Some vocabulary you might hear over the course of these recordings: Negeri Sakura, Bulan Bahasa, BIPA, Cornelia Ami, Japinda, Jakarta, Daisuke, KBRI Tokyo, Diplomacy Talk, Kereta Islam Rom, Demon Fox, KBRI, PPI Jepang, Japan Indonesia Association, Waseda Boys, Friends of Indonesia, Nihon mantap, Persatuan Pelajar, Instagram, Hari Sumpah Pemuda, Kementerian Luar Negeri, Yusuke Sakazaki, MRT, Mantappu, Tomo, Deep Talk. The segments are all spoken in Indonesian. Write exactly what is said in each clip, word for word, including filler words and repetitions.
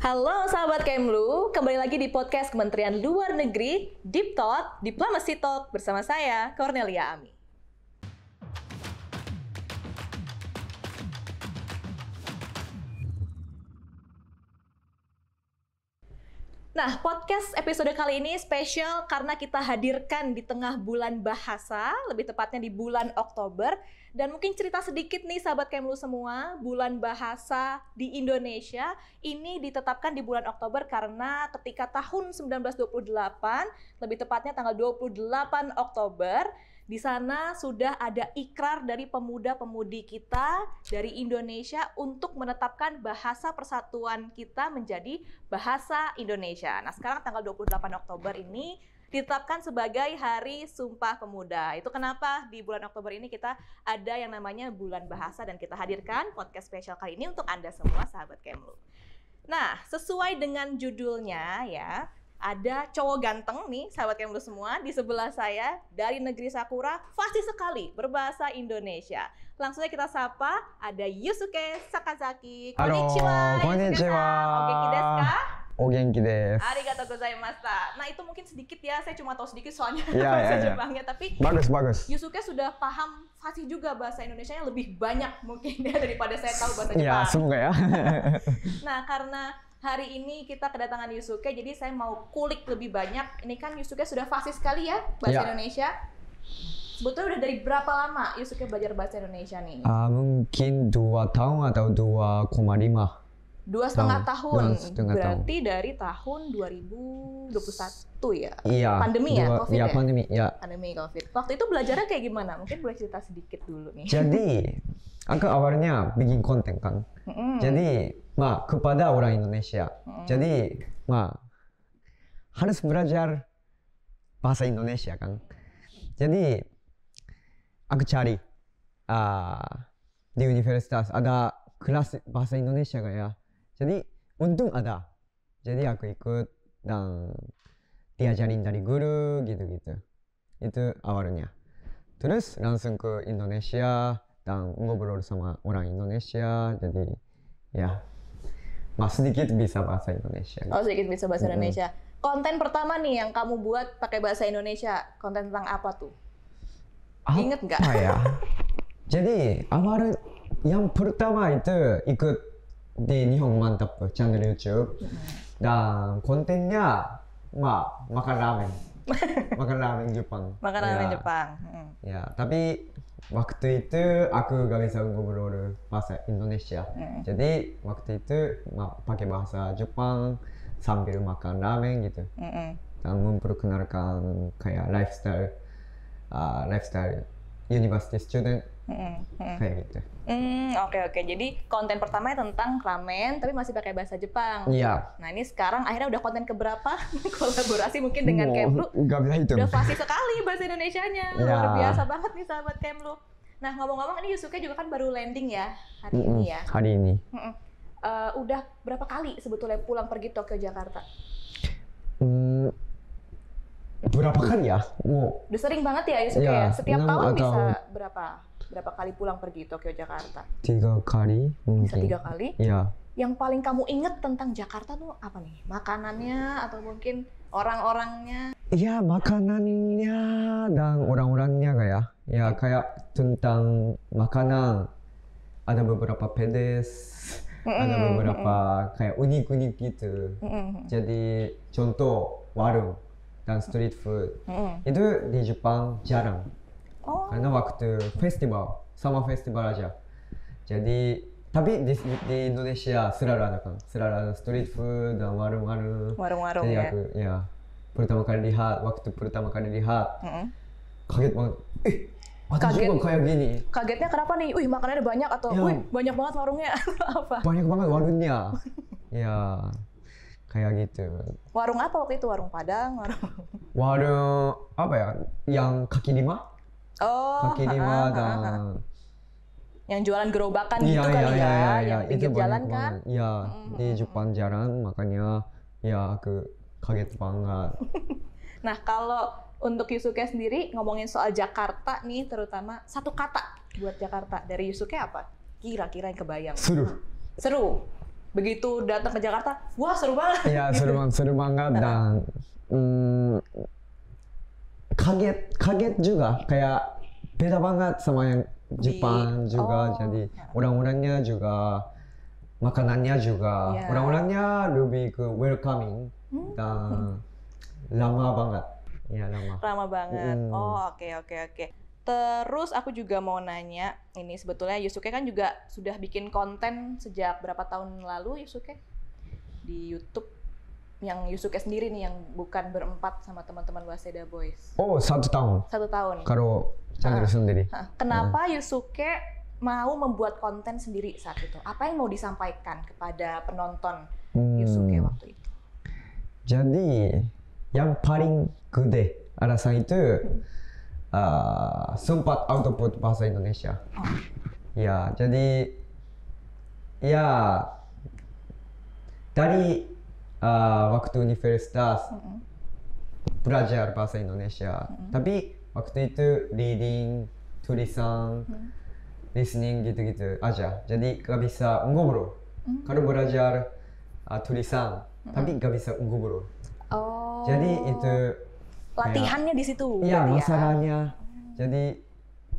Halo sahabat Kemlu, kembali lagi di podcast Kementerian Luar Negeri, Deep Talk, Diplomacy Talk bersama saya, Cornelia Ami. Nah, podcast episode kali ini spesial karena kita hadirkan di tengah bulan bahasa, lebih tepatnya di bulan Oktober. Dan mungkin cerita sedikit nih sahabat Kemlu semua, bulan bahasa di Indonesia ini ditetapkan di bulan Oktober karena ketika tahun seribu sembilan ratus dua puluh delapan, lebih tepatnya tanggal dua puluh delapan Oktober, di sana sudah ada ikrar dari pemuda-pemudi kita dari Indonesia untuk menetapkan bahasa persatuan kita menjadi bahasa Indonesia. Nah, sekarang tanggal dua puluh delapan Oktober ini ditetapkan sebagai Hari Sumpah Pemuda. Itu kenapa di bulan Oktober ini kita ada yang namanya Bulan Bahasa dan kita hadirkan podcast spesial kali ini untuk Anda semua sahabat Kemlu. Nah, sesuai dengan judulnya ya, ada cowok ganteng nih, sahabat Kemlu semua, di sebelah saya dari negeri Sakura, fasih sekali berbahasa Indonesia. Langsung aja kita sapa, ada Yusuke Sakazaki. Konnichiwa. Halo, konnichiwa. Ogenki desu ka? Ogenki desu. Arigatou gozaimashita. Nah itu mungkin sedikit ya, saya cuma tahu sedikit soalnya ya, bahasa ya, Jepangnya. Ya. Tapi bagus, bagus. Yusuke sudah paham fasih juga bahasa Indonesianya lebih banyak mungkin ya, daripada saya tahu bahasa Jepang. Ya, semoga ya. Nah karena hari ini kita kedatangan Yusuke, jadi saya mau kulik lebih banyak. Ini kan Yusuke sudah fasih sekali ya bahasa ya. Indonesia. Sebetulnya udah dari berapa lama Yusuke belajar bahasa Indonesia nih? Uh, mungkin dua tahun atau dua koma lima. Dua setengah tahun. Berarti tahun. Dari tahun dua ribu dua puluh satu ya? Iya. Pandemi dua, ya, COVID ya? Pandemi ya. Pandemi COVID. Waktu itu belajarnya kayak gimana? Mungkin boleh cerita sedikit dulu nih. Jadi, aku awalnya bikin konten kan. Mm-hmm. Jadi, Ma, kepada orang Indonesia. Hmm. Jadi, Ma, harus belajar bahasa Indonesia kan. Jadi, aku cari uh, di universitas ada kelas bahasa Indonesia kan ya. Jadi, untung ada. Jadi aku ikut dan diajarin dari guru gitu-gitu. Itu awalnya. Terus langsung ke Indonesia dan ngobrol sama orang Indonesia. Jadi, ya. Mas sedikit bisa bahasa Indonesia. Oh, sedikit bisa bahasa mm-hmm. Indonesia. Konten pertama nih yang kamu buat pakai bahasa Indonesia, konten tentang apa tuh? Ah, ingat nggak? Ya. Jadi awal yang pertama itu ikut di Nihon Mantap channel YouTube dan kontennya ma, makan ramen, makan ramen Jepang. Makan ramen ya. Jepang. Hmm. Ya, tapi waktu itu aku gak bisa ngobrol bahasa Indonesia. Hmm. Jadi waktu itu pakai bahasa Jepang sambil makan ramen gitu. Hmm. Dan memperkenalkan kayak lifestyle, uh, lifestyle university student hmm. Hmm. kayak gitu. Hmm, oke okay, oke. Okay. Jadi konten pertamanya tentang ramen, tapi masih pakai bahasa Jepang. Iya. Nah ini sekarang akhirnya udah konten keberapa kolaborasi mungkin dengan oh, Kemlu? Gak bisa hitung. Udah fasih sekali bahasa Indonesianya. Ya. Luar biasa banget nih sahabat Kemlu. Nah ngomong-ngomong ini Yusuke juga kan baru landing ya hari mm-mm, ini ya. Hari ini. Uh, udah berapa kali sebetulnya pulang pergi Tokyo Jakarta? Hmm, berapa kali ya? Oh. Udah sering banget ya Yusuke ya. Ya? Setiap tahun atau bisa berapa? Berapa kali pulang pergi Tokyo Jakarta? Tiga kali mungkin. Bisa tiga kali? Iya. Yang paling kamu ingat tentang Jakarta tuh apa nih? Makanannya atau mungkin orang-orangnya? Iya makanannya dan orang-orangnya kayak. Ya kayak tentang makanan. Ada beberapa pedes. Mm-hmm. Ada beberapa kayak unik-unik gitu. Mm-hmm. Jadi contoh warung dan street food. Mm-hmm. Itu di Jepang jarang. Oh. Karena waktu festival, sama festival aja. Jadi, tapi di, di Indonesia selalu ada kan, selalu ada street food dan warung-warung. Warung-warung jadi aku, ya. Ya, pertama kali lihat, waktu pertama kali lihat, mm-hmm. kaget banget. Eh, kaget juga kayak gini. Kagetnya kenapa nih? Wih, makanannya banyak atau, ya. Wih, banyak banget warungnya apa? Banyak banget warungnya. Ya, kayak gitu. Warung apa waktu itu? Warung Padang, warung. Warung apa ya? Yang kaki lima? Oh, kaki lima dan yang jualan gerobakan ya, gitu ya, kali ya, ya, ya, yang ya, pinggir jalan kan? Iya, mm-hmm. di Jepang jarang, makanya ya aku kaget banget. Nah, kalau untuk Yusuke sendiri ngomongin soal Jakarta nih, terutama satu kata buat Jakarta dari Yusuke apa? Kira-kira yang kebayang. Seru. Seru. begitu datang ke Jakarta, wah seru banget. Iya, seru banget, seru banget dan hmm, kaget, kaget juga, kayak beda banget sama yang Jepang di, juga. Oh. Jadi orang-orangnya juga, makanannya juga, yeah. orang-orangnya lebih ke welcoming hmm. dan lama banget. Iya, lama. Lama banget. Hmm. Oh, oke, okay, oke, okay, oke. Okay. Terus aku juga mau nanya, ini sebetulnya Yusuke kan juga sudah bikin konten sejak berapa tahun lalu Yusuke? Di YouTube, yang Yusuke sendiri nih, yang bukan berempat sama teman-teman Waseda Boys. Oh, satu tahun? Satu tahun. Kalau channel sendiri. Kenapa Yusuke mau membuat konten sendiri saat itu? Apa yang mau disampaikan kepada penonton Yusuke hmm. waktu itu? Jadi, yang paling gede alasan itu, hmm. Uh, sempat output bahasa Indonesia. Oh. Ya, jadi ya dari uh, waktu universitas mm-hmm. belajar bahasa Indonesia. Mm-hmm. Tapi waktu itu reading, tulisan, mm-hmm. listening gitu-gitu aja. Jadi gak bisa ngobrol. Mm-hmm. Kalau belajar uh, tulisan, mm-hmm. tapi gak bisa ngobrol. Oh. Jadi itu latihannya ya. Di situ. Iya, masalahnya. Hmm. Jadi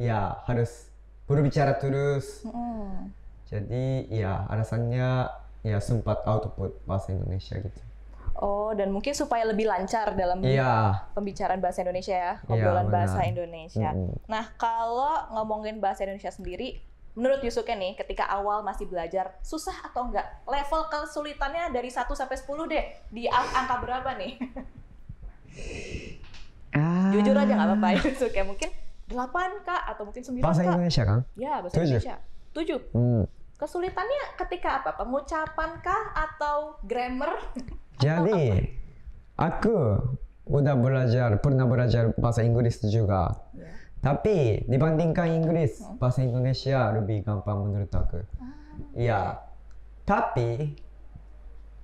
ya harus berbicara terus. Hmm. Jadi ya alasannya ya sempat output bahasa Indonesia gitu. Oh, dan mungkin supaya lebih lancar dalam ya. Pembicaraan bahasa Indonesia ya, obrolan ya, bahasa Indonesia. Hmm. Nah, kalau ngomongin bahasa Indonesia sendiri, menurut Yusuke nih, ketika awal masih belajar, susah atau enggak? Level kesulitannya dari satu sampai sepuluh deh, di angka berapa nih? Ah. Jujur aja nggak apa-apa Yusuke, kayak mungkin delapan kak atau mungkin sembilan kak. Bahasa Indonesia kan? Ya, bahasa tujuh. Indonesia. Tujuh. Hmm. Kesulitannya ketika apa? Pengucapan kah atau grammar? Jadi atau aku udah belajar, pernah belajar bahasa Inggris juga. Yeah. Tapi dibandingkan Inggris, hmm. bahasa Indonesia lebih gampang menurut aku. Iya. Ah. Tapi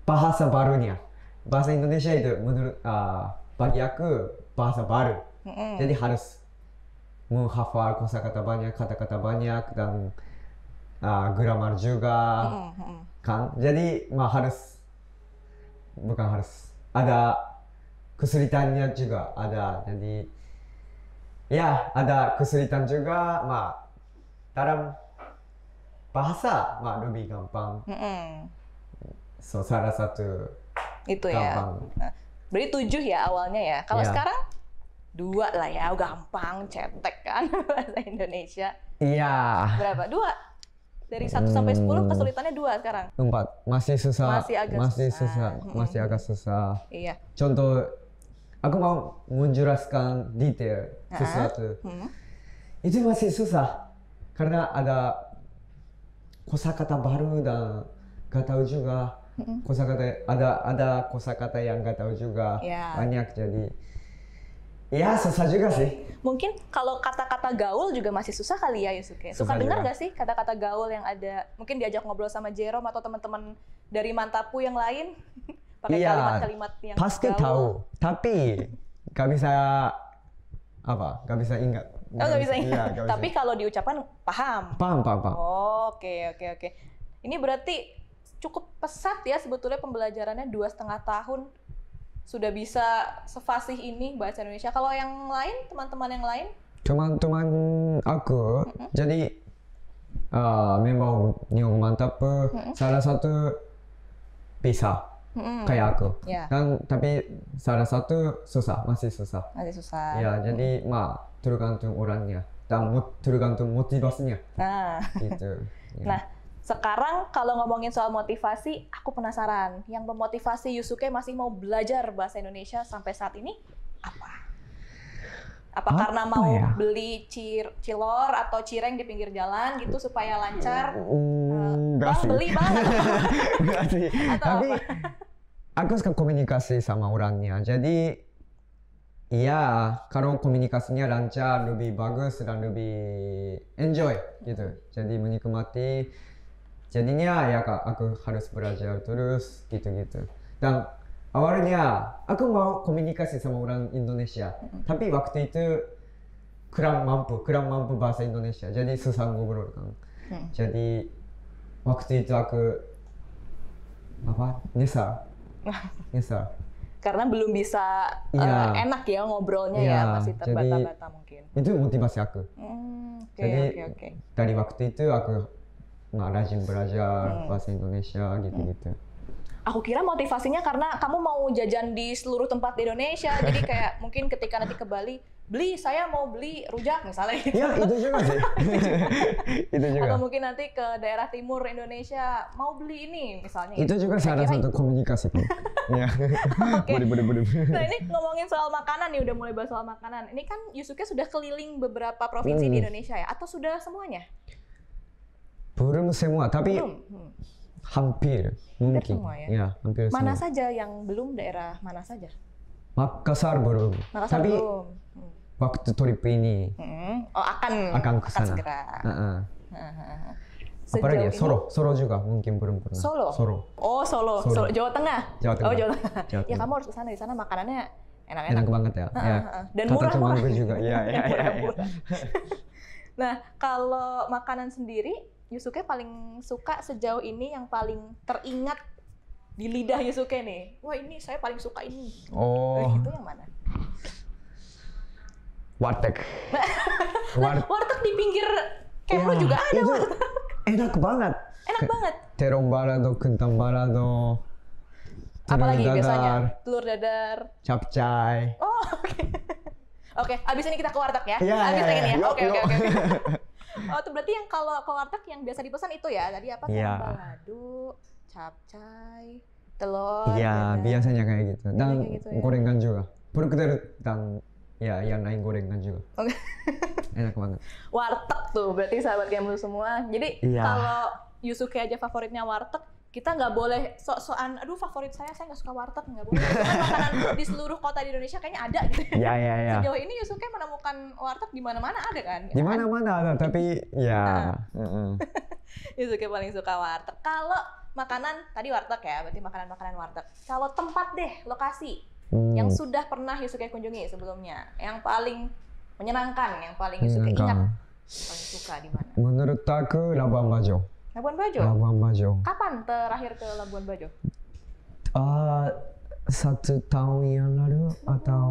bahasa barunya, bahasa Indonesia itu menurut uh, bagi aku bahasa baru, mm-hmm. jadi harus menghafal kosakata banyak, kata-kata banyak dan uh, grammar juga, mm-hmm. kan? Jadi mah harus, bukan harus, ada kesulitannya juga ada. Jadi ya ada kesulitan juga, mah dalam bahasa mah lebih gampang. Mm-hmm. So salah satu itu gampang. Ya. Berarti tujuh ya awalnya ya. Kalau yeah. sekarang dua lah ya, gampang cetek kan bahasa Indonesia. Iya. Yeah. Berapa? Dua. Dari satu hmm. sampai sepuluh kesulitannya dua sekarang. Empat. Masih susah. Masih agak masih susah. susah. Hmm. Masih agak susah. Iya. Contoh, aku mau menjelaskan detail sesuatu. Hmm. Itu masih susah karena ada kosakata baru dan nggak tahu juga. Kosakata ada ada kosakata yang nggak tahu juga yeah. banyak, jadi ya susah juga sih. Mungkin kalau kata-kata gaul juga masih susah kali ya Yusuke. Suka dengar nggak sih kata-kata gaul yang ada, mungkin diajak ngobrol sama Jero atau teman-teman dari Mantappu yang lain pakai yeah, kalimat-kalimat yang pasti gaul. Tahu tapi nggak bisa apa nggak bisa ingat. Nggak oh, bisa, bisa ingat iya, gak tapi bisa. Kalau diucapkan paham paham paham, paham. Oh, oke oke oke ini berarti cukup pesat ya sebetulnya pembelajarannya, dua setengah tahun sudah bisa sefasih ini bahasa Indonesia. Kalau yang lain, teman-teman yang lain? Teman-teman aku, mm-hmm. jadi uh, memang Nihon mantap, mm-hmm. salah satu bisa mm-hmm. kayak aku. Yeah. Dan tapi salah satu susah, masih susah. Masih susah. Ya, mm-hmm. jadi mah tergantung orangnya dan tergantung motivasinya. Nah. Gitu. Ya. Nah. Sekarang kalau ngomongin soal motivasi, aku penasaran. Yang memotivasi Yusuke masih mau belajar bahasa Indonesia sampai saat ini apa? Apa, apa karena mau ya? Beli cir cilor atau cireng di pinggir jalan gitu supaya lancar? Mm, uh, bang sih. Beli bang. Tapi apa? Aku suka komunikasi sama orangnya. Jadi ya kalau komunikasinya lancar lebih bagus dan lebih enjoy gitu. Jadi menikmati. Jadinya ya kak, aku harus belajar terus gitu-gitu. Dan awalnya aku mau komunikasi sama orang Indonesia, mm-hmm. tapi waktu itu kurang mampu, kurang mampu bahasa Indonesia. Jadi susah ngobrol kan. Mm-hmm. Jadi waktu itu aku apa nyesal nyesal karena belum bisa ya. Uh, enak ya ngobrolnya ya, ya masih terbata-bata mungkin. Itu motivasi aku. Hmm, okay, jadi okay, okay. Dari waktu itu aku nggak rajin belajar hmm. bahasa Indonesia gitu-gitu. Hmm. Aku kira motivasinya karena kamu mau jajan di seluruh tempat di Indonesia, jadi kayak mungkin ketika nanti ke Bali, beli, saya mau beli rujak misalnya gitu. Ya, itu juga sih. Itu juga. Atau mungkin nanti ke daerah timur Indonesia, mau beli ini misalnya. Itu juga salah satu komunikasi. Ya. Oke. Nah, ini ngomongin soal makanan nih, udah mulai bahas soal makanan. Ini kan Yusuke sudah keliling beberapa provinsi hmm. di Indonesia ya? Atau sudah semuanya? Belum semua, tapi... Belum. Hmm. Hampir, mungkin. Semua, ya? Ya, hampir mana semua. Saja yang belum, daerah mana saja? Makassar belum. Makassar tapi belum. Hmm. Waktu trip ini. Hmm. Oh, akan akan ke sana. Uh -uh. Apalagi ya? Solo, Solo juga mungkin belum pernah. Solo. Solo. Oh, Solo. Solo. Solo. Jawa Tengah. Jawa Tengah. Oh, Jawa Tengah. Jawa Tengah. Ya kamu harus ke sana, di sana makanannya enak-enak. Enak banget ya. Uh -huh. Ya. Dan murah-murah juga. Iya, iya, iya. Nah, kalau makanan sendiri Yusuke paling suka sejauh ini, yang paling teringat di lidah Yusuke nih. Wah, ini saya paling suka ini. Oh. Itu yang mana? Warteg. Nah, warteg di pinggir Kemlu ya, juga ada. Warteg. Enak banget. Enak banget. Terong balado, kentang balado. Apalagi dadar, biasanya? Telur dadar. Capcay. Oh, oke. Okay. Oke, okay, abis ini kita ke warteg ya. Yeah, abis yeah, ini ya. Oke, oke, oke. Oh, itu berarti yang kalau ke warteg yang biasa dipesan itu ya? Tadi apa? Yeah. Balado, capcay, telur. Iya, yeah, biasanya kayak gitu. Dan kayak gitu, ya. Gorengan juga. Produk dan ya yang lain gorengan juga. Okay. Enak banget. Warteg tuh berarti sahabat kamu semua. Jadi yeah. kalau Yusuke aja favoritnya warteg, kita nggak boleh sok-sokan, aduh favorit saya, saya nggak suka warteg, nggak boleh. Cuman makanan di seluruh kota di Indonesia kayaknya ada gitu. Ya, ya, ya. Sejauh ini Yusuke menemukan warteg di mana-mana ada kan? Di mana-mana ada, tapi ya. Nah. Yusuke paling suka warteg. Kalau makanan, tadi warteg ya, berarti makanan-makanan warteg. Kalau tempat deh, lokasi hmm. yang sudah pernah Yusuke kunjungi sebelumnya, yang paling menyenangkan, yang paling Yusuke ingat, paling suka di mana? Menurut aku Labuan Bajo. Labuan Bajo? Labuan Bajo. Kapan terakhir ke Labuan Bajo? Uh, satu tahun yang lalu atau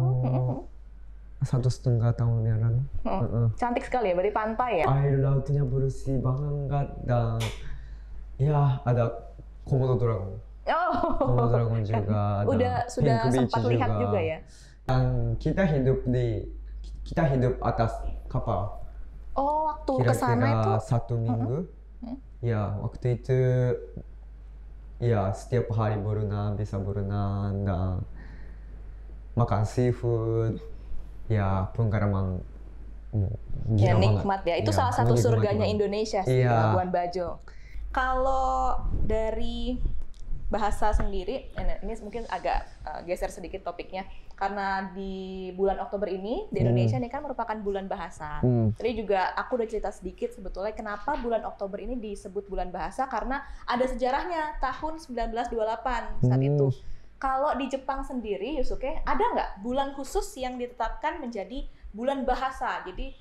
satu setengah tahun yang lalu. Oh. Uh -uh. Cantik sekali ya, berarti pantai ya? Air lautnya bersih banget dan ya ada komodo dragon. Oh. Komodo dragon juga. Udah sudah sempat juga. Lihat juga ya? Dan kita hidup di kita hidup atas kapal. Oh, waktu ke sana itu satu minggu. Uh -huh. Ya, waktu itu ya setiap hari berenang, bisa berenang dan makan seafood. Ya, pengalaman ya, nikmat ya. Itu ya, salah satu surganya banget. Indonesia sih, ya. Labuan Bajo. Kalau dari bahasa sendiri, ini mungkin agak uh, geser sedikit topiknya, karena di bulan Oktober ini di Indonesia hmm. ini kan merupakan bulan bahasa. Hmm. Jadi juga aku udah cerita sedikit sebetulnya kenapa bulan Oktober ini disebut bulan bahasa, karena ada sejarahnya tahun seribu sembilan ratus dua puluh delapan saat hmm. itu. Kalau di Jepang sendiri Yusuke, ada nggak bulan khusus yang ditetapkan menjadi bulan bahasa? Jadi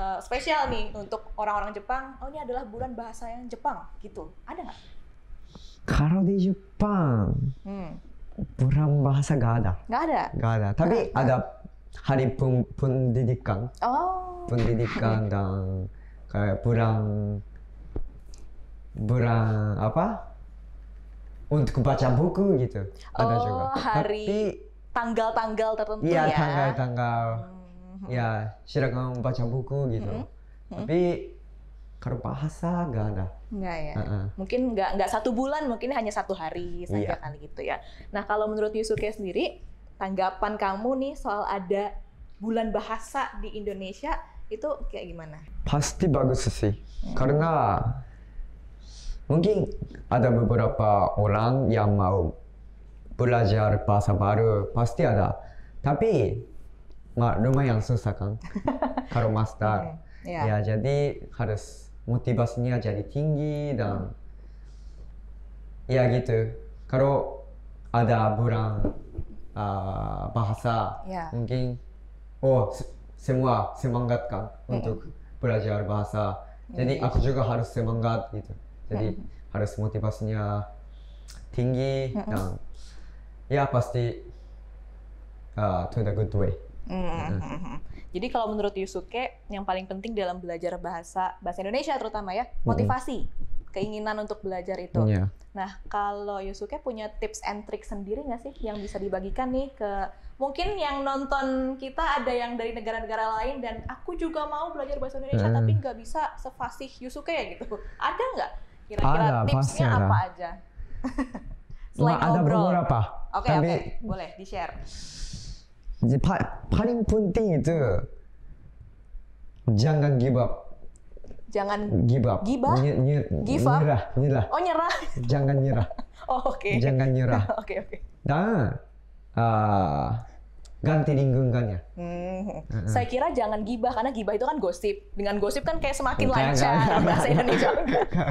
uh, spesial nih untuk orang-orang Jepang. Oh, ini adalah bulan bahasa yang Jepang gitu. Ada nggak? Kalau di Jepang, hmm. bulan bahasa nggak ada. Nggak ada? Nggak ada. Tapi gak ada hari pun, pendidikan. Oh. Pendidikan dan kayak bulan... bulan apa? Untuk baca buku gitu. Oh, ada juga. Hari tanggal-tanggal tertentu ya? Iya, tanggal-tanggal. Hmm. Ya, silakan baca buku gitu. Hmm. Hmm. Tapi... kalau bahasa nggak ada. Nggak ya. Uh -uh. Mungkin nggak nggak satu bulan, mungkin hanya satu hari saja yeah. kali gitu ya. Nah, kalau menurut Yusuke sendiri, tanggapan kamu nih soal ada bulan bahasa di Indonesia itu kayak gimana? Pasti bagus sih, hmm. karena mungkin ada beberapa orang yang mau belajar bahasa baru, pasti ada. Tapi lumayan susah kan, kalau master. Okay. Yeah. Ya, jadi harus motivasinya jadi tinggi dan ya gitu. Kalau ada bulan uh, bahasa yeah. mungkin oh se semua semangat kan mm-hmm. untuk belajar bahasa. Jadi mm-hmm. aku juga harus semangat gitu. Jadi mm-hmm. harus motivasinya tinggi, mm-hmm. yang ya pasti uh, to the good way. Mm-hmm. Mm-hmm. Jadi kalau menurut Yusuke, yang paling penting dalam belajar bahasa bahasa Indonesia terutama ya, motivasi, mm-hmm. keinginan untuk belajar itu. Yeah. Nah, kalau Yusuke punya tips and trick sendiri nggak sih yang bisa dibagikan nih ke mungkin yang nonton kita ada yang dari negara-negara lain dan aku juga mau belajar bahasa Indonesia mm. tapi nggak bisa sefasih Yusuke ya gitu. Ada nggak kira-kira ada, tipsnya ada. Apa aja? Selain nah, ada beberapa. Oke, okay, okay. Boleh di-share. Paling penting itu jangan give up. Jangan give up. Gibah? Nyir, give up. Nyerah, nyerah. Oh, nyerah. Jangan nyerah. Oh, oke. Okay. Jangan nyerah. Oke, okay, oke. Okay. Nah, uh, ganti lingkungannya. Hmm. Uh-uh. Saya kira jangan gibah karena gibah itu kan gosip. Dengan gosip kan kayak semakin lancar bahasa Indonesia.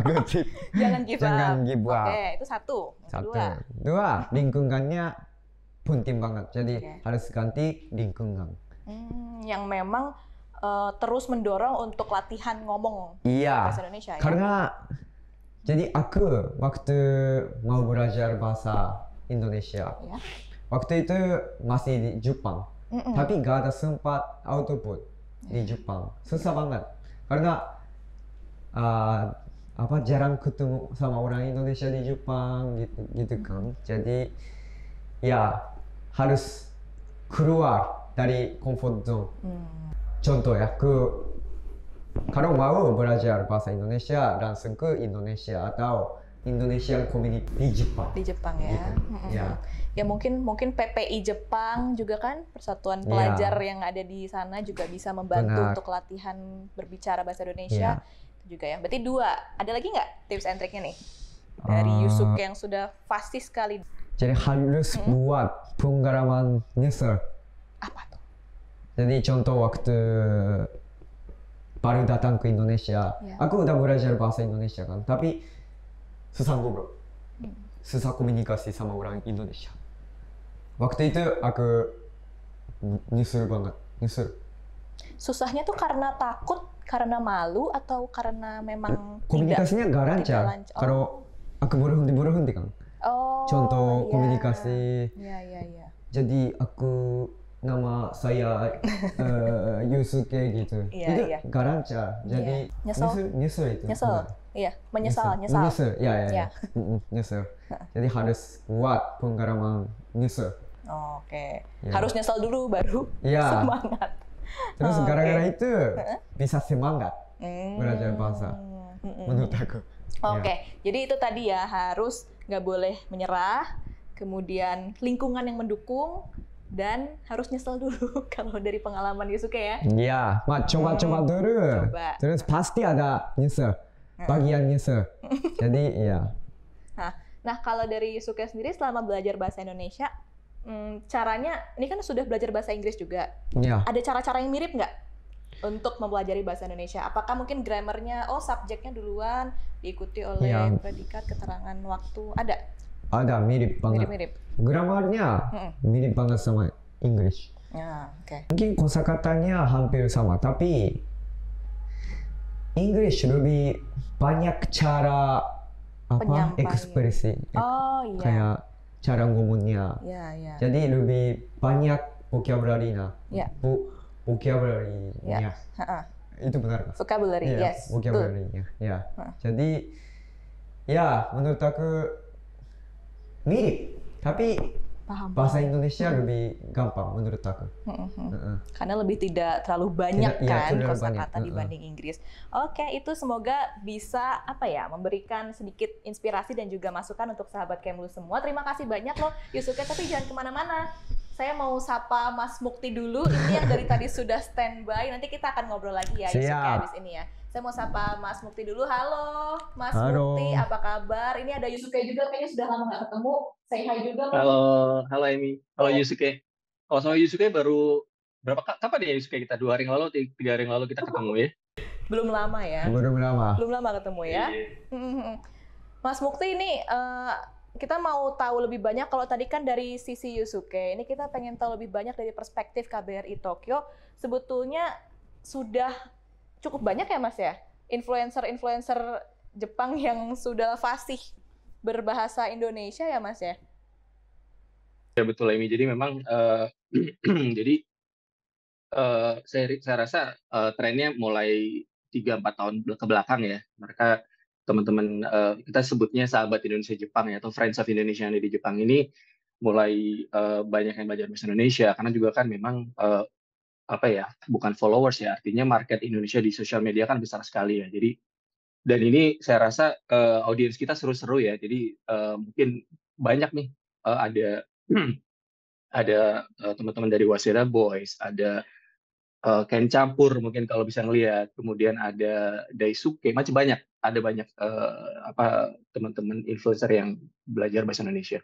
Gosip. Jangan gibah. Jangan gibah. Oke, itu satu. Satu. Dua, Dua lingkungannya penting banget. Jadi okay. harus ganti lingkungan. Hmm, yang memang uh, terus mendorong untuk latihan ngomong iya, bahasa Indonesia. Karena ya? Jadi aku waktu mau belajar bahasa Indonesia, ya? Waktu itu masih di Jepang, Mm-mm. tapi gak ada sempat output di Jepang. Susah banget. Karena uh, apa jarang ketemu sama orang Indonesia di Jepang gitu, gitu kan. Jadi ya. Harus keluar dari comfort zone. Hmm. Contoh ya, aku kalau mau belajar bahasa Indonesia langsung ke Indonesia atau Indonesian community di Jepang. Di Jepang ya. Gitu. Mm-hmm. Ya. Ya mungkin mungkin P P I Jepang juga kan Persatuan Pelajar ya. Yang ada di sana juga bisa membantu Benar. Untuk latihan berbicara bahasa Indonesia ya. Juga ya. Berarti dua. Ada lagi nggak tips and triknya nih dari uh... Yusuke yang sudah pasti sekali. Jadi harus hmm. buat pengalaman nyesel. Apa tuh? Jadi contoh waktu baru datang ke Indonesia, yeah. aku udah belajar bahasa Indonesia kan, tapi susah ngobrol, hmm. susah komunikasi sama orang Indonesia. Waktu itu aku nyesel banget, nyesel. Susahnya tuh karena takut, karena malu, atau karena memang komunikasinya nggak lancar. lancar. Oh. Kalau aku berhenti berhenti kan. Oh, contoh yeah. komunikasi. Yeah, yeah, yeah. Jadi aku nama saya uh, Yusuke gitu. Yeah, itu yeah. gak lancar. Jadi yeah. nyesel. Nyesel itu. Nyesel. Iya, menyesal, nyesel. Nyesel. Ya, ya, ya. Nyesel. Jadi harus buat pengalaman nyesel. Oh, oke. Okay. Yeah. Harus nyesel dulu baru yeah. semangat. Terus oh, gara-gara okay. itu bisa semangat mm. belajar bahasa. Mm-mm. Menurut aku. Oke, okay. ya. Jadi itu tadi ya harus nggak boleh menyerah, kemudian lingkungan yang mendukung dan harus nyesel dulu kalau dari pengalaman Yusuke ya. Iya, mak coba-coba dulu, coba. Terus pasti ada nyesel, bagian nyesel. Jadi ya. Nah, nah kalau dari Yusuke sendiri selama belajar bahasa Indonesia, hmm, caranya ini kan sudah belajar bahasa Inggris juga. Iya. Ada cara-cara yang mirip nggak? Untuk mempelajari bahasa Indonesia, apakah mungkin grammarnya, oh subjeknya duluan diikuti oleh ya. Predikat, keterangan, waktu, ada? Ada, mirip banget. Mirip-mirip. Grammarnya hmm. mirip banget sama Inggris. Ya, okay. Mungkin kosakatanya hampir sama, tapi Inggris lebih banyak cara apa ekspresi, oh, iya. kayak cara ngomongnya. Ya, ya. Jadi lebih banyak vocabularinya. Ya. Bu, vocabulary-nya. Ya. Itu benar. Vocabulary, ya, yes. Vocabulary-nya. Ya. Ha. Jadi ya menurut aku mirip, tapi paham, bahasa paham. Indonesia hmm. lebih gampang menurut aku. Hmm, hmm. Uh-uh. Karena lebih tidak terlalu banyak tidak, kan ya, kosakata uh-uh. dibanding Inggris. Oke, itu semoga bisa apa ya memberikan sedikit inspirasi dan juga masukan untuk sahabat Kemlu semua. Terima kasih banyak loh Yusuke, tapi jangan kemana-mana. Saya mau sapa Mas Mukti dulu, ini yang dari tadi sudah standby, nanti kita akan ngobrol lagi ya Yusuke habis ini ya. Saya mau sapa Mas Mukti dulu, halo Mas halo. Mukti, apa kabar? Ini ada Yusuke juga, kayaknya sudah lama nggak ketemu, say hi juga. Halo, halo Emi, halo Yusuke. Kalau sama Yusuke baru, berapa kapan ya Yusuke kita? Dua hari yang lalu, tiga hari yang lalu kita ketemu ya? Belum lama ya? Belum lama. Belum lama ketemu ya? Yeah. Mas Mukti ini, uh, kita mau tahu lebih banyak, kalau tadi kan dari sisi Yusuke, ini kita pengen tahu lebih banyak dari perspektif K B R I Tokyo. Sebetulnya sudah cukup banyak ya Mas ya, influencer-influencer Jepang yang sudah fasih berbahasa Indonesia ya Mas ya? Ya betul Amy, jadi memang uh, jadi uh, saya, saya rasa uh, trennya mulai tiga sampai empat tahun ke belakang ya. Mereka teman-teman uh, kita sebutnya sahabat Indonesia Jepang ya, atau Friends of Indonesia yang di Jepang ini mulai uh, banyak yang belajar bahasa Indonesia karena juga kan memang uh, apa ya, bukan followers ya, artinya market Indonesia di sosial media kan besar sekali ya. Jadi dan ini saya rasa uh, audiens kita seru-seru ya. Jadi uh, mungkin banyak nih uh, ada ada uh, teman-teman dari Waseda Boys, ada Uh, Kain campur mungkin kalau bisa ngelihat, kemudian ada Daisuke, macam banyak, ada banyak uh, apa teman-teman influencer yang belajar bahasa Indonesia.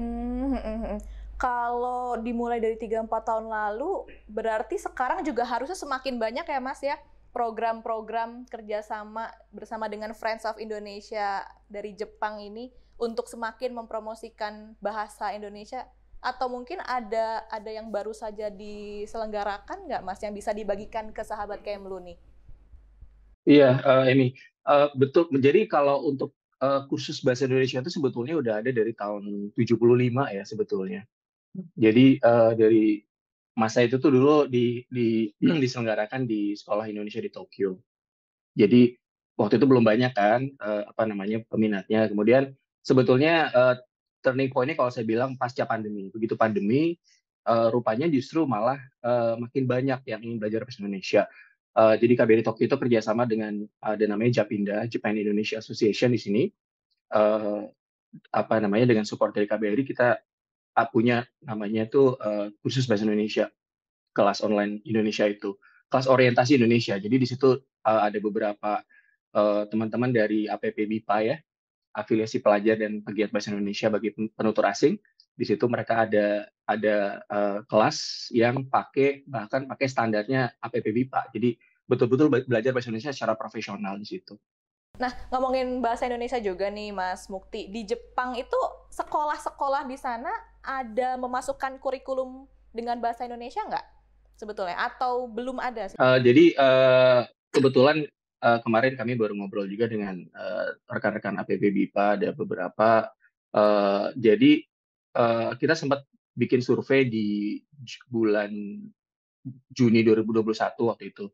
Hmm, hmm, hmm. Kalau dimulai dari tiga sampai empat tahun lalu, berarti sekarang juga harusnya semakin banyak ya Mas ya, program-program kerjasama bersama dengan Friends of Indonesia dari Jepang ini untuk semakin mempromosikan bahasa Indonesia. Atau mungkin ada ada yang baru saja diselenggarakan nggak Mas, yang bisa dibagikan ke sahabat Kemlu nih? Iya, uh, Amy. Uh, betul, jadi kalau untuk uh, kursus bahasa Indonesia itu sebetulnya udah ada dari tahun tujuh puluh lima ya sebetulnya. Jadi uh, dari masa itu tuh dulu di, di, diselenggarakan di Sekolah Indonesia di Tokyo. Jadi waktu itu belum banyak kan, uh, apa namanya, peminatnya. Kemudian sebetulnya uh, turning point-nya kalau saya bilang pasca pandemi. Begitu pandemi, uh, rupanya justru malah uh, makin banyak yang ingin belajar bahasa Indonesia. Uh, jadi K B R I Tokyo itu kerjasama dengan ada uh, namanya Japinda, Japan Indonesia Association di sini. Uh, apa namanya, dengan support dari K B R I kita uh, punya namanya itu uh, kursus bahasa Indonesia, kelas online Indonesia itu, kelas orientasi Indonesia. Jadi di situ uh, ada beberapa uh, teman-teman dari A P P B I P A ya, Afiliasi Pelajar dan Pegiat Bahasa Indonesia bagi penutur asing. Di situ mereka ada ada uh, kelas yang pakai bahkan pakai standarnya A P P B I P A. Jadi betul-betul belajar bahasa Indonesia secara profesional di situ. Nah, ngomongin bahasa Indonesia juga nih Mas Mukti. Di Jepang itu sekolah-sekolah di sana ada memasukkan kurikulum dengan bahasa Indonesia nggak sebetulnya? Atau belum ada? Uh, jadi uh, kebetulan Uh, kemarin kami baru ngobrol juga dengan uh, rekan-rekan A P B B I P A, ada beberapa. Uh, jadi uh, kita sempat bikin survei di bulan Juni dua ribu dua puluh satu waktu itu.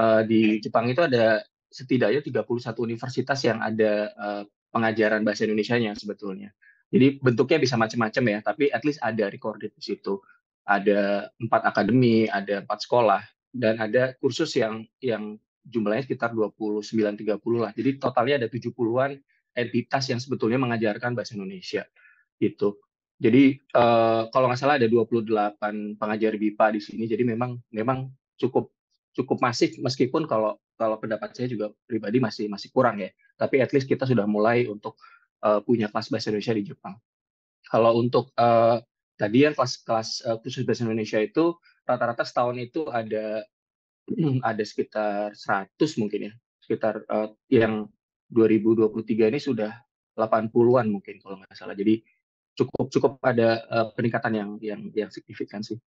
Uh, di Jepang itu ada setidaknya tiga puluh satu universitas yang ada uh, pengajaran bahasa Indonesianya sebetulnya. Jadi bentuknya bisa macam-macam ya, tapi at least ada recorded di situ. Ada empat akademi, ada empat sekolah, dan ada kursus yang yang jumlahnya sekitar dua puluh sembilan sampai tiga puluh lah. Jadi totalnya ada tujuh puluhan entitas yang sebetulnya mengajarkan bahasa Indonesia. Gitu. Jadi eh, kalau nggak salah ada dua puluh delapan pengajar B I P A di sini. Jadi memang memang cukup cukup masif, meskipun kalau kalau pendapat saya juga pribadi masih masih kurang ya. Tapi at least kita sudah mulai untuk eh, punya kelas bahasa Indonesia di Jepang. Kalau untuk eh, tadi yang kelas-kelas eh, khusus bahasa Indonesia itu rata-rata setahun itu ada ada sekitar seratus mungkin ya, sekitar uh, yang dua ribu dua puluh tiga ini sudah delapan puluhan mungkin kalau nggak salah. Jadi cukup cukup ada uh, peningkatan yang yang yang signifikan sih.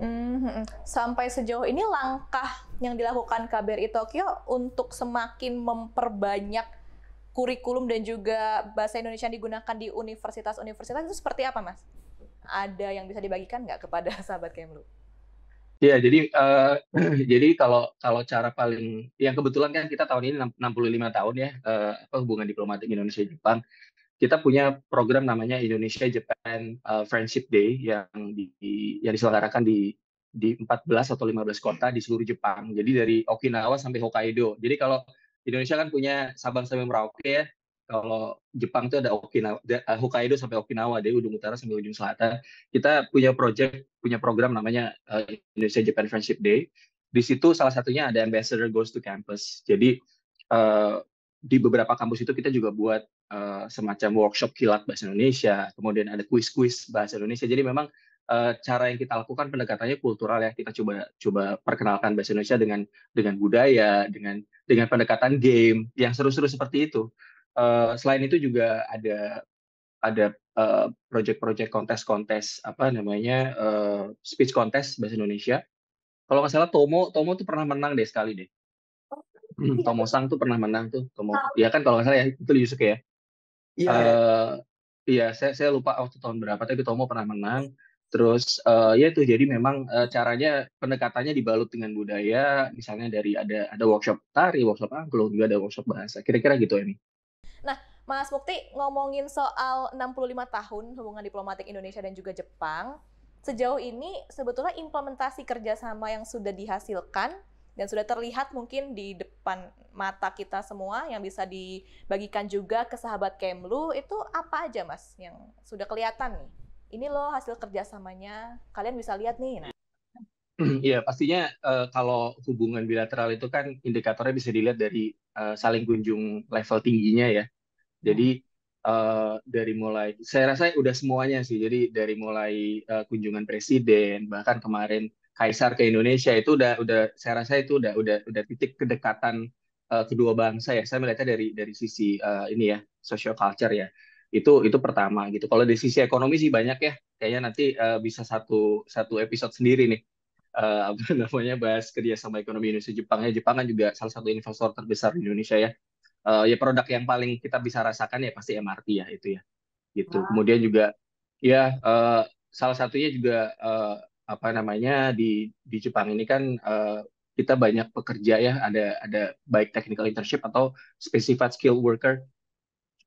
Mm-hmm. Sampai sejauh ini langkah yang dilakukan K B R I Tokyo untuk semakin memperbanyak kurikulum dan juga bahasa Indonesia yang digunakan di universitas-universitas itu seperti apa Mas? Ada yang bisa dibagikan nggak kepada sahabat Kemlu? Ya, jadi uh, jadi kalau kalau cara paling yang kebetulan kan kita tahun ini enam puluh lima tahun ya uh, hubungan diplomatik Indonesia Jepang. Kita punya program namanya Indonesia Japan uh, Friendship Day yang di, yang diselenggarakan di di empat belas atau lima belas kota di seluruh Jepang. Jadi dari Okinawa sampai Hokkaido. Jadi kalau Indonesia kan punya Sabang sampai Merauke ya. Kalau Jepang itu ada Okinawa, Hokkaido sampai Okinawa, dari ujung utara sampai ujung selatan. Kita punya project, punya program namanya uh, Indonesia Japan Friendship Day. Di situ salah satunya ada Ambassador Goes to Campus. Jadi uh, di beberapa kampus itu kita juga buat uh, semacam workshop kilat bahasa Indonesia, kemudian ada kuis-kuis bahasa Indonesia. Jadi memang uh, cara yang kita lakukan pendekatannya kultural ya. Kita coba coba perkenalkan bahasa Indonesia dengan dengan budaya, dengan dengan pendekatan game yang seru-seru seperti itu. Uh, selain itu juga ada ada uh, project-project kontes-kontes apa namanya uh, speech contest bahasa Indonesia. Kalau nggak salah Tomo Tomo tuh pernah menang deh sekali deh. Tomo Sang tuh pernah menang tuh Tomo. Ya kan kalau nggak salah ya, itu Yusuke ya. Iya ya. Uh, iya, saya saya lupa waktu tahun berapa, tapi Tomo pernah menang. Terus uh, ya itu, jadi memang uh, caranya pendekatannya dibalut dengan budaya, misalnya dari ada ada workshop tari, workshop angklung, juga ada workshop bahasa. Kira-kira gitu ya, Mi. Nah, Mas Mukti, ngomongin soal enam puluh lima tahun hubungan diplomatik Indonesia dan juga Jepang, sejauh ini sebetulnya implementasi kerjasama yang sudah dihasilkan dan sudah terlihat mungkin di depan mata kita semua yang bisa dibagikan juga ke sahabat Kemlu, itu apa aja, Mas, yang sudah kelihatan nih? Ini loh hasil kerjasamanya, kalian bisa lihat nih. Nah. Ya, pastinya uh, kalau hubungan bilateral itu kan indikatornya bisa dilihat dari uh, saling kunjung level tingginya ya. Jadi uh, dari mulai, saya rasa udah semuanya sih. Jadi dari mulai uh, kunjungan presiden, bahkan kemarin Kaisar ke Indonesia itu udah, udah saya rasa itu udah, udah, udah titik kedekatan uh, kedua bangsa ya. Saya melihatnya dari dari sisi uh, ini ya, social culture ya. Itu itu pertama gitu. Kalau dari sisi ekonomi sih banyak ya, kayaknya nanti uh, bisa satu satu episode sendiri nih, uh, apa namanya, bahas kerjasama ekonomi Indonesia Jepang ya. Jepang kan juga salah satu investor terbesar di Indonesia ya. Uh, ya produk yang paling kita bisa rasakan ya pasti M R T ya, itu ya gitu. Wow. Kemudian juga ya uh, salah satunya juga uh, apa namanya, di di Jepang ini kan uh, kita banyak pekerja ya, ada ada baik technical internship atau specified skilled worker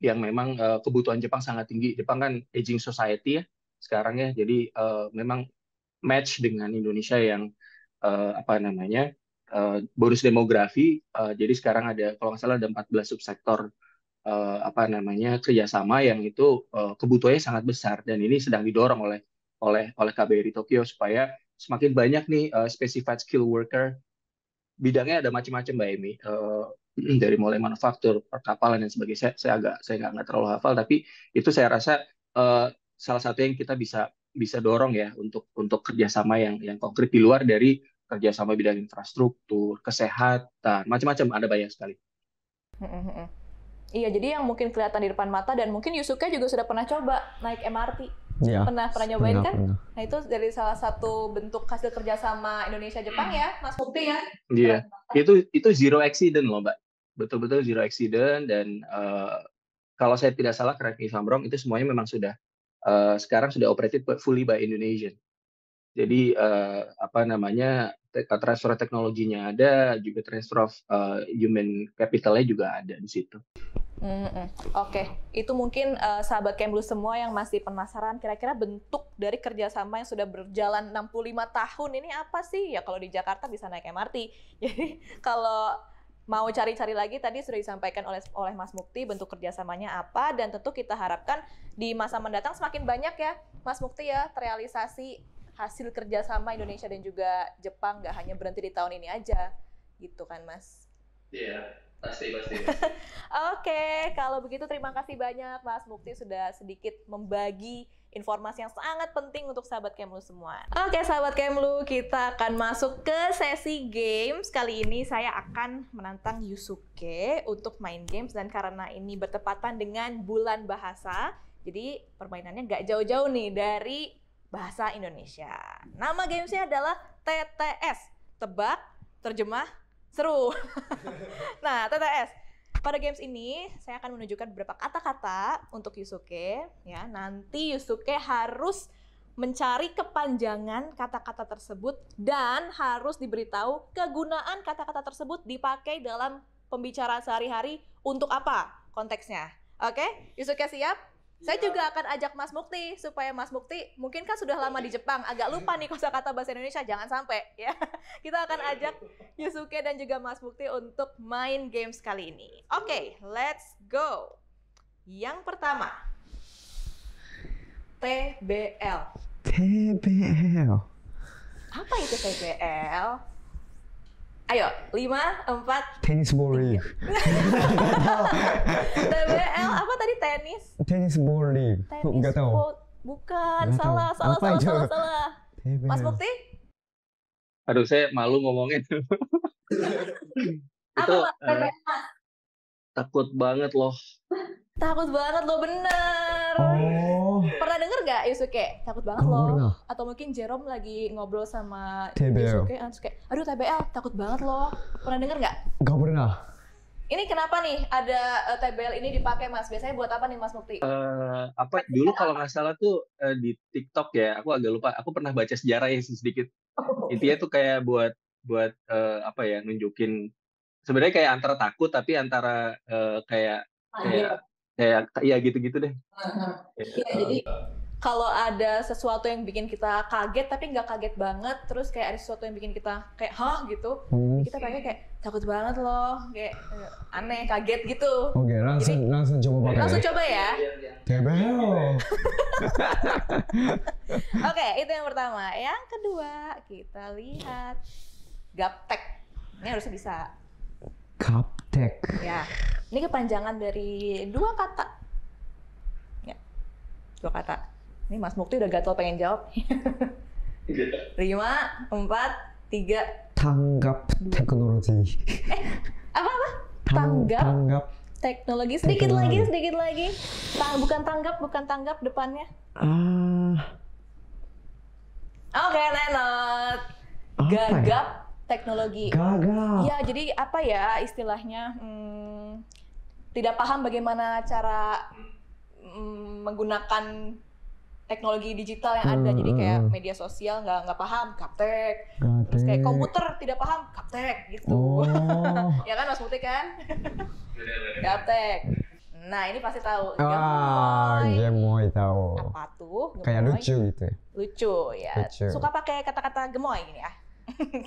yang memang uh, kebutuhan Jepang sangat tinggi. Jepang kan aging society ya sekarang ya, jadi uh, memang match dengan Indonesia yang uh, apa namanya uh, bonus demografi. Uh, jadi sekarang ada, kalau nggak salah ada empat belas subsektor uh, apa namanya kerjasama yang itu uh, kebutuhannya sangat besar, dan ini sedang didorong oleh oleh oleh K B R I Tokyo supaya semakin banyak nih uh, specified skill worker. Bidangnya ada macam-macam, Mbak Emi. Uh, dari mulai manufaktur, perkapalan dan sebagainya. Saya, saya agak saya nggak nggak terlalu hafal, tapi itu saya rasa uh, salah satu yang kita bisa bisa dorong ya untuk untuk kerjasama yang yang konkret di luar dari kerjasama bidang infrastruktur, kesehatan, macam-macam, ada banyak sekali. Mm-hmm. Iya, jadi yang mungkin kelihatan di depan mata, dan mungkin Yusuke juga sudah pernah coba naik M R T. Ya, pernah pernah nyobain kan? Pernah. Nah itu dari salah satu bentuk hasil kerjasama Indonesia Jepang ya, Mas Mukti ya. Iya, itu itu zero accident loh, Mbak. Betul-betul zero accident, dan uh, kalau saya tidak salah, Kereta Islam Rom itu semuanya memang sudah uh, sekarang sudah operated fully by Indonesian. Jadi uh, apa namanya te- transfer teknologinya ada, juga transfer of uh, human capitalnya juga ada di situ. Mm-hmm. Oke, okay. Itu mungkin uh, sahabat Kemlu semua yang masih penasaran kira-kira bentuk dari kerjasama yang sudah berjalan enam puluh lima tahun ini apa sih? Ya kalau di Jakarta bisa naik M R T. Jadi kalau mau cari-cari lagi, tadi sudah disampaikan oleh oleh Mas Mukti bentuk kerjasamanya apa, dan tentu kita harapkan di masa mendatang semakin banyak ya, Mas Mukti ya, terrealisasi hasil kerjasama Indonesia dan juga Jepang, nggak hanya berhenti di tahun ini aja, gitu kan, Mas? Iya, yeah, pasti pasti. Oke, okay, kalau begitu terima kasih banyak Mas Mukti sudah sedikit membagi informasi yang sangat penting untuk sahabat Kemlu semua. Oke, sahabat Kemlu, kita akan masuk ke sesi games. Kali ini saya akan menantang Yusuke untuk main games, dan karena ini bertepatan dengan Bulan Bahasa, jadi permainannya nggak jauh-jauh nih dari bahasa Indonesia. Nama gamesnya adalah T T S, Tebak, Terjemah, Seru. Nah, T T S. Pada games ini, saya akan menunjukkan beberapa kata-kata untuk Yusuke. Ya, nanti Yusuke harus mencari kepanjangan kata-kata tersebut dan harus diberitahu kegunaan kata-kata tersebut dipakai dalam pembicaraan sehari-hari untuk apa konteksnya. Oke, Yusuke siap? Ya. Saya juga akan ajak Mas Mukti supaya Mas Mukti mungkin kan sudah lama di Jepang, agak lupa nih kosakata bahasa Indonesia, jangan sampai ya. Kita akan ajak Yusuke dan juga Mas Mukti untuk main games kali ini. Oke, okay, let's go. Yang pertama, T B L. T B L. Apa itu T B L? Ayo, lima, empat. Tenis bowling. T B L apa tadi, tenis? Tenis bowling. Tenis bowling. Bukan, gak salah, tahu. salah, salah, salah, salah. T B L. Mas Mukti? Aduh, saya malu ngomongin. Itu uh, takut banget loh. Takut banget loh, bener. Oh. Pernah denger nggak Yusuke? Takut banget oh, loh. Atau mungkin Jerome lagi ngobrol sama T B L. Yusuke, Yusuke. Aduh, T B L, takut banget loh. Pernah denger nggak? Nggak pernah. Ini kenapa nih ada uh, T B L ini dipakai, Mas? Biasanya buat apa nih, Mas Mukti? Uh, apa dulu kalau nggak salah tuh uh, di TikTok ya, aku agak lupa. Aku pernah baca sejarahnya sih sedikit. Oh. Intinya tuh kayak buat buat uh, apa ya, nunjukin. Sebenarnya kayak antara takut, tapi antara uh, kayak ah, kayak ya, kayak ya gitu-gitu deh. Uh-huh. Ya, ya, uh, jadi kalau ada sesuatu yang bikin kita kaget, tapi nggak kaget banget, terus kayak ada sesuatu yang bikin kita kayak hah gitu. Hmm. Kita pakai kayak takut banget loh, kayak aneh, kaget gitu. Oke, okay, langsung Jadi, langsung coba pakai. Langsung coba ya. T B L. Oke, itu yang pertama. Yang kedua, kita lihat gaptek. Ini harusnya bisa. Gaptek. Ya. Ini kepanjangan dari dua kata. Ya. Dua kata. Ini Mas Mukti udah gatel pengen jawab. lima, empat, tiga Tanggap teknologi. Eh, apa-apa? Tanggap. Tanggap teknologi. Sedikit teknologi. lagi, sedikit lagi. Tang, bukan tanggap, bukan tanggap depannya. Uh, Oke, okay, Nenot. Gagap ya? Teknologi. Gagap. Ya, jadi apa ya istilahnya? Hmm, tidak paham bagaimana cara hmm, menggunakan teknologi digital yang ada, uh, jadi kayak media sosial nggak nggak paham, gaptek. gaptek. Terus kayak komputer tidak paham, gaptek gitu. Oh. Ya kan Mas Mukti kan? Gaptek. Nah ini pasti tahu. Ah, gemoy tahu. Apa tuh? Gemoy. Kayak lucu gitu ya? Lucu ya. Lucu. Suka pakai kata-kata gemoy gini ya?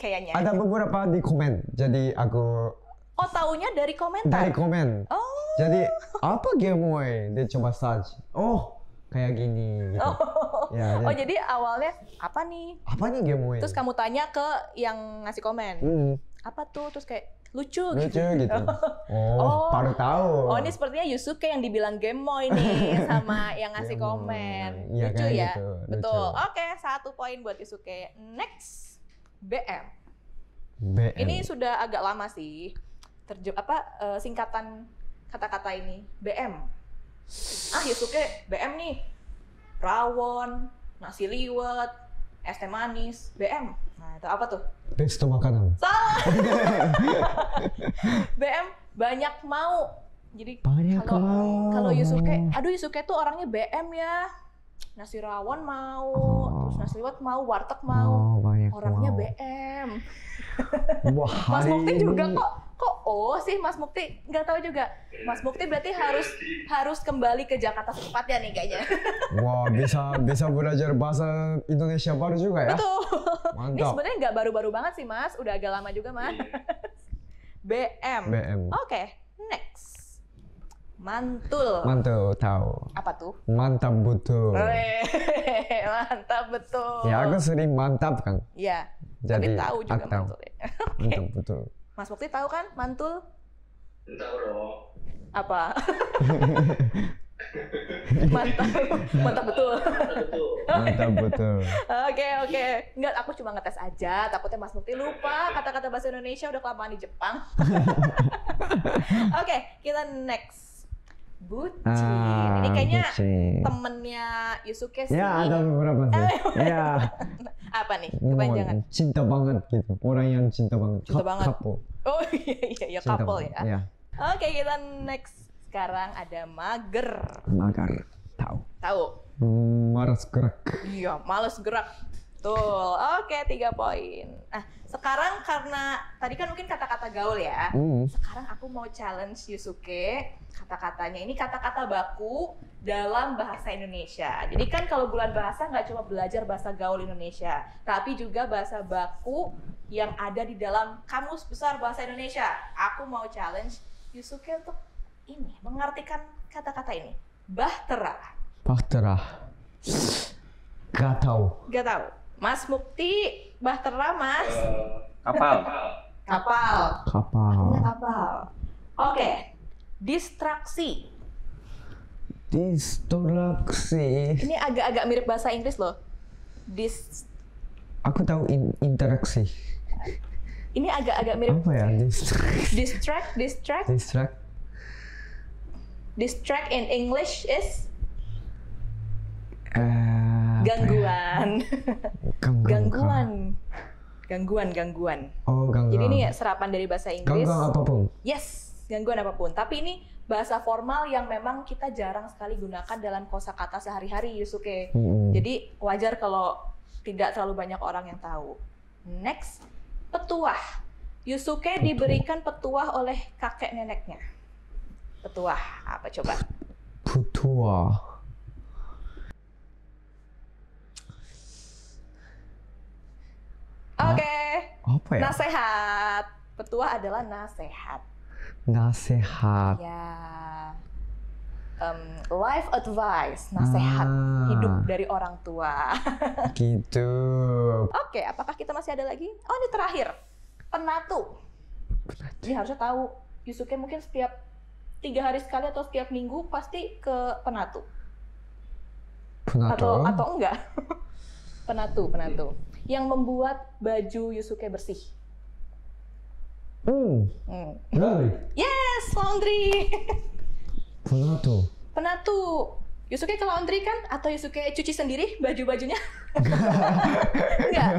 Kayaknya. Ada beberapa di komen, jadi aku. Oh, taunya dari komentar? Dari komen. Oh. Jadi apa gemoy? Dia coba search. Oh. Kayak gini gitu. Oh, ya, oh ya. Jadi awalnya apa nih? Apa nih gemoy? Terus kamu tanya ke yang ngasih komen. Mm. Apa tuh? Terus kayak lucu, lucu gitu. gitu. Oh, oh, baru tahu. Oh, ini sepertinya Yusuke yang dibilang gemoy nih sama yang ngasih komen. Ya, lucu ya? Gitu. Betul. Lucu. Oke, satu poin buat Yusuke. Next, B M. B M. Ini sudah agak lama sih. Terjem apa uh, singkatan kata-kata ini? B M. Ah Yusuke, B M nih, rawon, nasi liwet, es teh manis, B M. Nah itu apa tuh? Resto makanan. Salah. B M banyak mau. Jadi kalau kalau Yusuke, aduh Yusuke tuh orangnya B M ya. Nasi rawon mau, oh. terus nasi liwet mau, warteg mau, oh, orangnya mau. B M. Wah, Mas Mukti juga kok kok oh sih Mas Mukti nggak tahu juga. Mas Mukti berarti harus harus kembali ke Jakarta secepatnya nih kayaknya. Wah, bisa bisa belajar bahasa Indonesia baru juga ya. Betul. Mantap. Ini sebenarnya nggak baru-baru banget sih Mas, udah agak lama juga Mas. B M. B M. Oke, okay, next. Mantul. Mantul, tahu. Apa tuh? Mantap betul. Mantap betul. Ya, aku sering mantap kan. Iya. Jadi tapi tahu juga mantul. Ya. Okay. Mantap betul. Mas Mukti tahu kan mantul? Tahu dong. Apa? Mantap. Mantap betul. Mantap betul. Oke, oke. Enggak, aku cuma ngetes aja. Takutnya Mas Mukti lupa kata-kata bahasa Indonesia, udah kelamaan di Jepang. Oke, okay, kita next. Bucin, ah, ini kayaknya bucin. Temennya Yusuke sih. Ya ada beberapa sih. Ya. Apa nih kepanjangan? Cinta banget gitu, orang yang cinta banget. Cinta banget. Couple. Oh iya iya ya couple ya. ya. Oke kita next. Sekarang ada mager. Mager, tahu. Tahu. Malas gerak. Iya malas gerak. Betul, oke tiga poin. Nah sekarang karena tadi kan mungkin kata-kata gaul ya, mm. sekarang aku mau challenge Yusuke kata-katanya ini kata-kata baku dalam bahasa Indonesia. Jadi kan kalau bulan bahasa nggak cuma belajar bahasa gaul Indonesia, tapi juga bahasa baku yang ada di dalam kamus besar bahasa Indonesia. Aku mau challenge Yusuke untuk ini mengartikan kata-kata ini. Bahtera. Bahtera. Gak tahu. Gak tahu. Mas Mukti, bahtera Mas. Uh, kapal. Kapal. Kapal. Nah, kapal. Oke. Okay. Distraksi. Distraksi. Ini agak-agak mirip bahasa Inggris loh. Dis. Aku tahu in interaksi. Ini agak-agak mirip. Apa ya? Distract. Distract. Distract. Distract. Distract in English is. Uh, Gangguan. Gangguan. Gangguan. Gangguan, gangguan. Oh, gangguan. Jadi ini ya serapan dari bahasa Inggris. Gangguan apapun. Yes. gangguan apapun. Tapi ini bahasa formal yang memang kita jarang sekali gunakan dalam kosakata sehari-hari, Yusuke. Hmm. Jadi wajar kalau tidak terlalu banyak orang yang tahu. Next, petuah. Yusuke diberikan petuah oleh kakek neneknya. Petuah apa coba? Petuah. Oke, okay. Apa ya? Nasehat. Petuah adalah nasehat. Nasehat. Ya. Um, life advice, nasehat ah. hidup dari orang tua. Gitu. Oke, okay, apakah kita masih ada lagi? Oh, ini terakhir. Penatu. Penatu. Jadi harusnya tahu. Yusuke mungkin setiap tiga hari sekali atau setiap minggu pasti ke penatu. Penatu? Atau, atau enggak? Penatu, penatu. Yang membuat baju Yusuke bersih. Hmm. Hmm. Really? Yes, laundry. Penatu. Penatu. Yusuke ke laundry kan? Atau Yusuke cuci sendiri baju-bajunya? Enggak.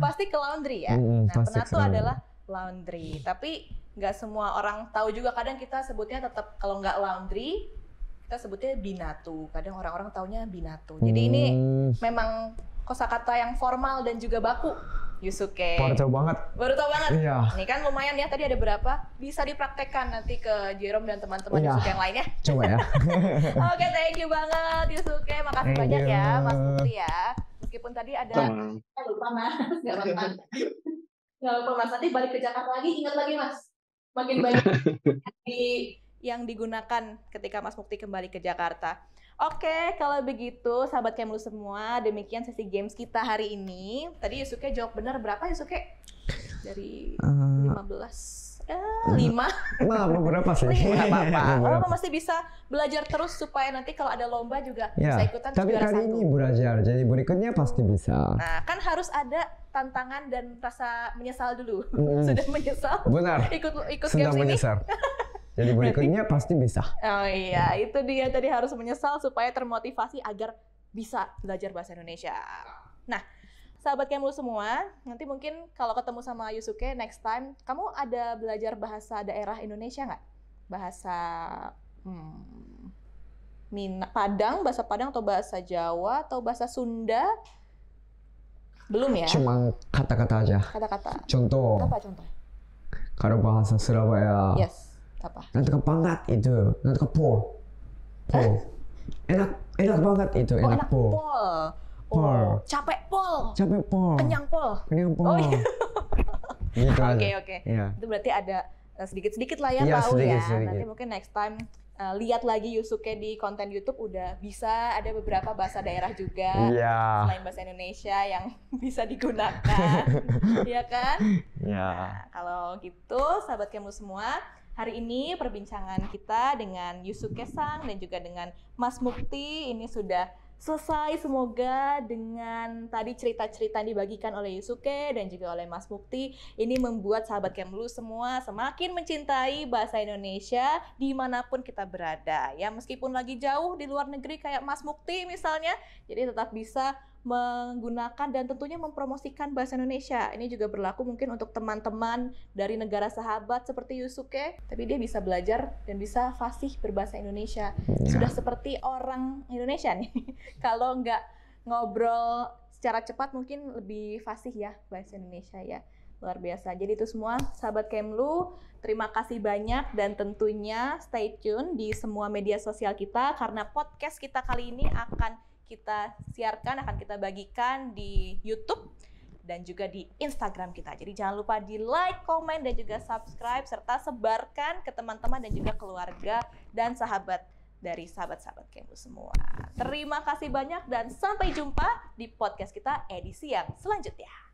Pasti ke laundry ya. Mm, nah, penatu selalu adalah laundry. Tapi nggak semua orang tahu juga. Kadang kita sebutnya tetap kalau nggak laundry, kita sebutnya binatu. Kadang orang-orang taunya binatu. Jadi mm. ini memang kosakata yang formal dan juga baku, Yusuke. Baru tahu banget. Baru tahu banget. Iya. Ini kan lumayan ya, tadi ada berapa? Bisa dipraktekkan nanti ke Jerome dan teman-teman iya. Yusuke yang lainnya. Coba ya. Oke, okay, thank you banget Yusuke. Makasih thank banyak you. ya, Mas Mukti ya. Meskipun tadi ada... Saya lupa, Mas. Nggak apa-apa. Nggak apa-apa, Mas. Nanti balik ke Jakarta lagi, ingat lagi, Mas. Makin banyak yang digunakan ketika Mas Mukti kembali ke Jakarta. Oke, okay, kalau begitu sahabat Kemlu semua, demikian sesi games kita hari ini. Tadi Yusuke jawab benar berapa Yusuke? Dari uh, lima belas. Eh, lima. Nah, berapa sih? Enggak apa-apa. Kamu mesti bisa belajar terus supaya nanti kalau ada lomba juga ya, bisa ikutan. Tapi kali satu. Ini belajar, jadi berikutnya pasti bisa. Nah, kan harus ada tantangan dan rasa menyesal dulu. Mm. Sudah menyesal? Benar. Ikut ikut Sudah games menyesal. Ini. Jadi berikutnya pasti bisa. Oh iya, itu dia tadi harus menyesal supaya termotivasi agar bisa belajar bahasa Indonesia. Nah, sahabat Kemlu semua, nanti mungkin kalau ketemu sama Yusuke next time, kamu ada belajar bahasa daerah Indonesia nggak? Bahasa hmm, Min Padang, bahasa Padang atau bahasa Jawa atau bahasa Sunda? Belum ya? Cuma kata-kata aja. Kata-kata. Contoh. Apa contoh? Kalau bahasa Surabaya. Yes. Apa? Nanti kepangat itu, nanti kepol, pol, eh? enak, enak banget itu, oh, enak pol, pol, oh, capek pol, capek pol, kenyang pol, kenyang pol, oh, iya. gitu oke okay, oke, okay. yeah. Itu berarti ada sedikit sedikit lah ya yeah, tahu sedikit, ya, sedikit. Nanti mungkin next time uh, lihat lagi Yusuke di konten YouTube udah bisa ada beberapa bahasa daerah juga, yeah. selain bahasa Indonesia yang bisa digunakan, ya kan? Yeah. Nah, kalau gitu sahabat Kemlu semua. Hari ini perbincangan kita dengan Yusuke Sang dan juga dengan Mas Mukti ini sudah selesai. Semoga dengan tadi cerita-cerita yang dibagikan oleh Yusuke dan juga oleh Mas Mukti ini membuat sahabat Kemlu semua semakin mencintai bahasa Indonesia dimanapun kita berada. Ya meskipun lagi jauh di luar negeri kayak Mas Mukti misalnya, jadi tetap bisa menggunakan dan tentunya mempromosikan bahasa Indonesia. Ini juga berlaku mungkin untuk teman-teman dari negara sahabat seperti Yusuke, tapi dia bisa belajar dan bisa fasih berbahasa Indonesia. Sudah seperti orang Indonesia nih. Kalau nggak ngobrol secara cepat mungkin lebih fasih ya bahasa Indonesia ya. Luar biasa. Jadi itu semua sahabat Kemlu, terima kasih banyak dan tentunya stay tune di semua media sosial kita karena podcast kita kali ini akan kita siarkan, akan kita bagikan di YouTube dan juga di Instagram kita. Jadi jangan lupa di like, komen, dan juga subscribe, serta sebarkan ke teman-teman dan juga keluarga dan sahabat dari sahabat-sahabat Kemlu semua. Terima kasih banyak dan sampai jumpa di podcast kita edisi yang selanjutnya.